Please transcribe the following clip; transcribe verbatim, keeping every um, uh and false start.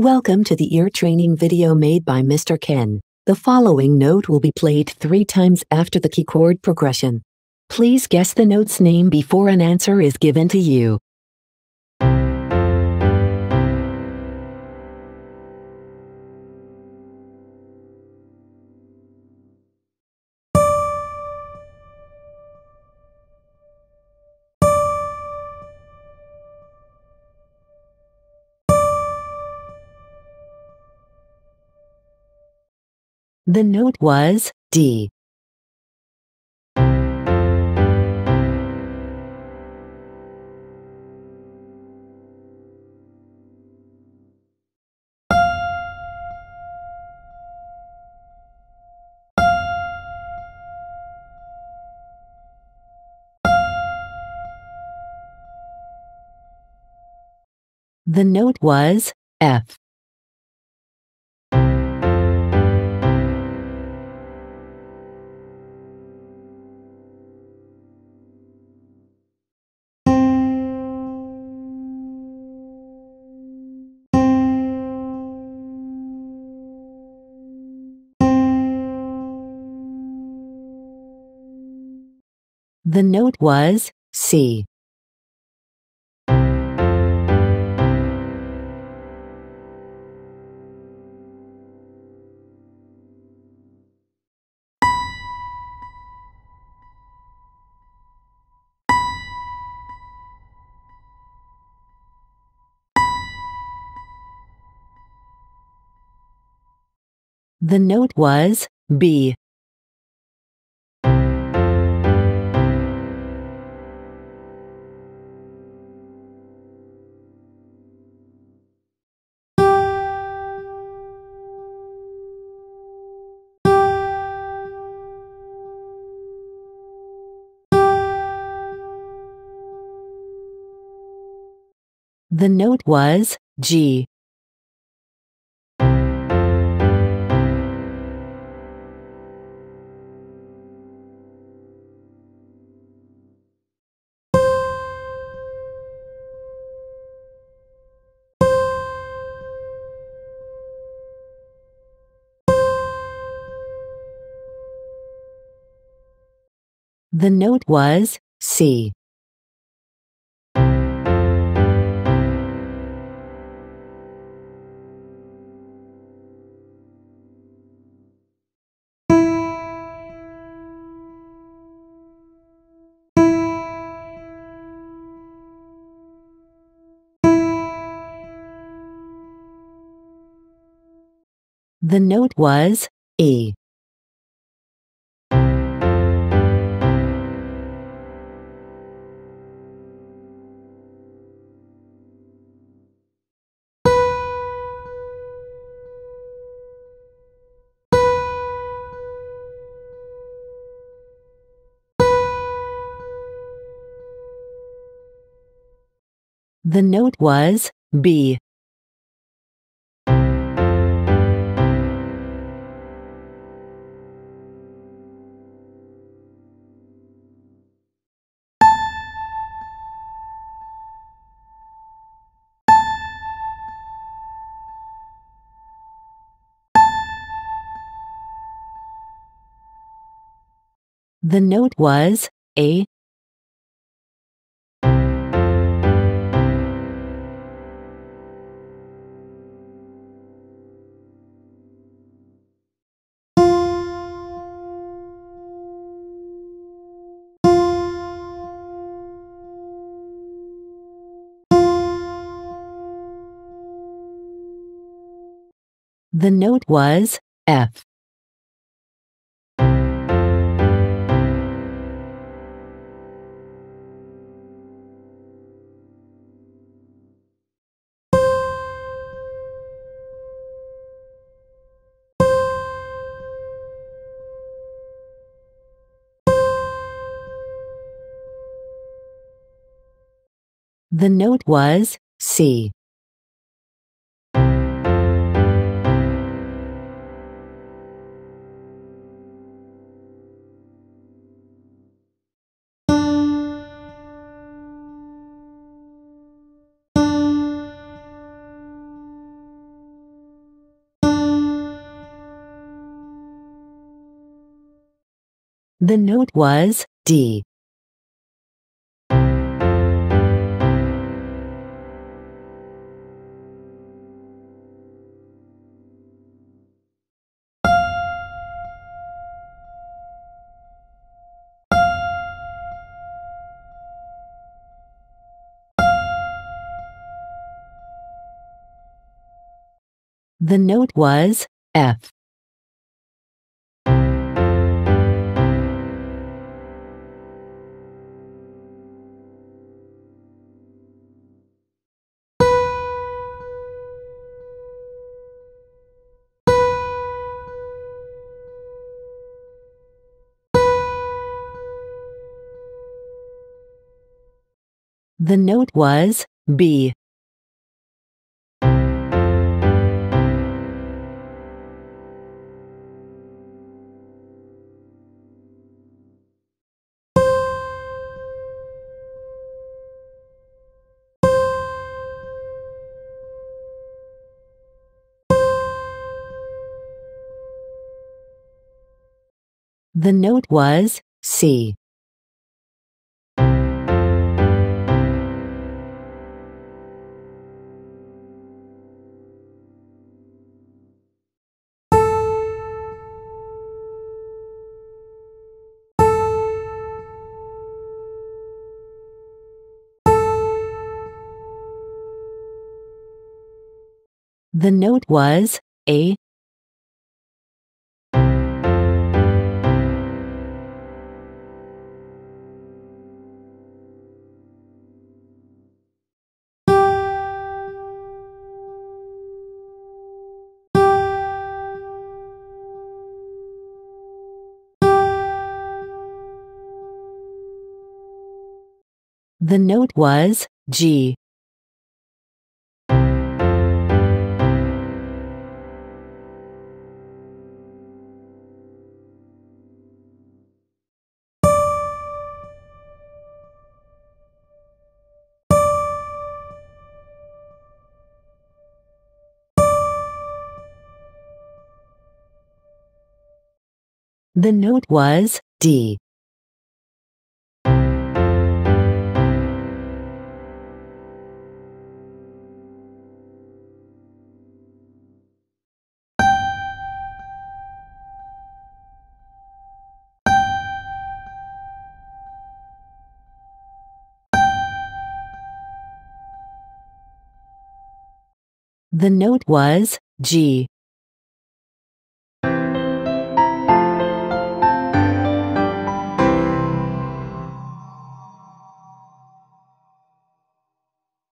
Welcome to the ear training video made by Mister Ken. The following note will be played three times after the key chord progression. Please guess the note's name before an answer is given to you. The note was D. The note was F. The note was C. The note was B. The note was G. The note was C. The note was E. The note was B. The note was A. The note was F. The note was C. The note was D. The note was F. The note was B. The note was C. The note was A. The note was G. The note was D. The note was G.